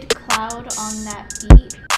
tinted cloud on that beat.